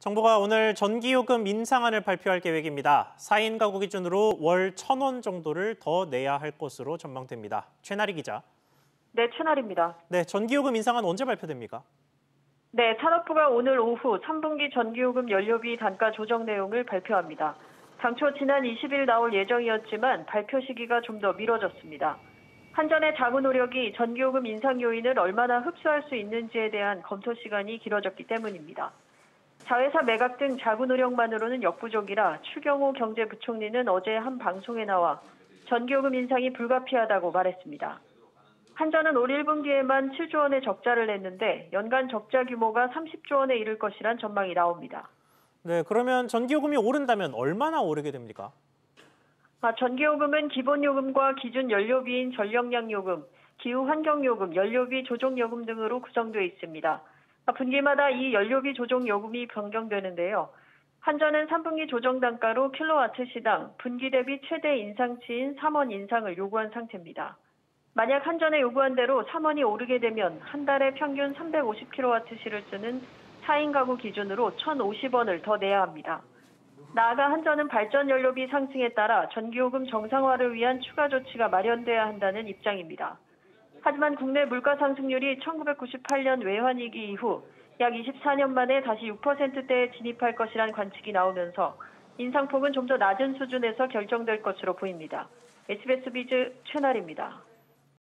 정부가 오늘 전기요금 인상안을 발표할 계획입니다. 4인 가구 기준으로 월 1,000원 정도를 더 내야 할 것으로 전망됩니다. 최나리 기자. 네, 최나리입니다. 네, 전기요금 인상안 언제 발표됩니까? 네, 산업부가 오늘 오후 3분기 전기요금 연료비 단가 조정 내용을 발표합니다. 당초 지난 20일 나올 예정이었지만 발표 시기가 좀 더 미뤄졌습니다. 한전의 자구 노력이 전기요금 인상 요인을 얼마나 흡수할 수 있는지에 대한 검토 시간이 길어졌기 때문입니다. 자회사 매각 등 자구 노력만으로는 역부족이라 추경호 경제부총리는 어제 한 방송에 나와 전기요금 인상이 불가피하다고 말했습니다. 한전은 올 1분기에만 7조 원의 적자를 냈는데 연간 적자 규모가 30조 원에 이를 것이란 전망이 나옵니다. 네, 그러면 전기요금이 오른다면 얼마나 오르게 됩니까? 전기요금은 기본요금과 기준 연료비인 전력량요금, 기후환경요금, 연료비 조정요금 등으로 구성되어 있습니다. 분기마다 이 연료비 조정 요금이 변경되는데요. 한전은 3분기 조정 단가로 킬로와트 시당 분기 대비 최대 인상치인 3원 인상을 요구한 상태입니다. 만약 한전의 요구한 대로 3원이 오르게 되면 한 달에 평균 350킬로와트시를 쓰는 4인 가구 기준으로 1,050원을 더 내야 합니다. 나아가 한전은 발전 연료비 상승에 따라 전기요금 정상화를 위한 추가 조치가 마련돼야 한다는 입장입니다. 하지만 국내 물가 상승률이 1998년 외환위기 이후 약 24년 만에 다시 6%대에 진입할 것이란 관측이 나오면서 인상폭은 좀 더 낮은 수준에서 결정될 것으로 보입니다. SBS Biz 최나리입니다.